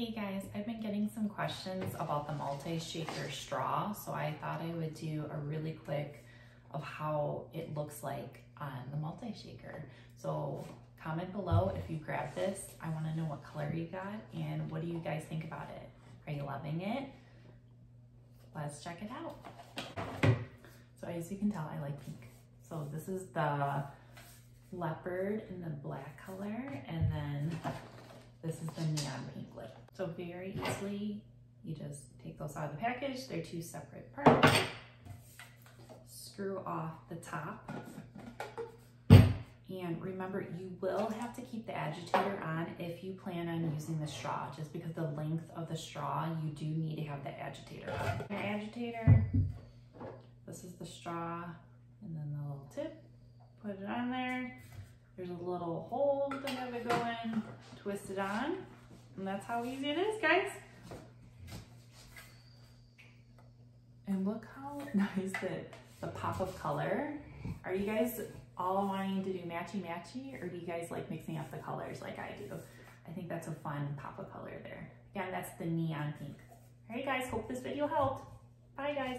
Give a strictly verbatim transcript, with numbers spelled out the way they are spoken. Hey guys, I've been getting some questions about the Multishaker straw, so I thought I would do a really quick of how it looks like on the Multishaker. So comment below if you grabbed this. I want to know what color you got and what do you guys think about it? Are you loving it? Let's check it out. So as you can tell, I like pink. So this is the leopard in the black color, and then this is the neon pink lip. So very easily, you just take those out of the package. They're two separate parts. Screw off the top. And remember, you will have to keep the agitator on if you plan on using the straw, just because the length of the straw, you do need to have the agitator on. Your agitator, this is the straw, and then the little tip, put it on there. There's a little hole to have it go in, twist it on, and that's how easy it is, guys. And look how nice that the pop of color. Are you guys all wanting to do matchy-matchy, or do you guys like mixing up the colors like I do? I think that's a fun pop of color there. Again, that's the neon pink. All right, guys, hope this video helped. Bye, guys.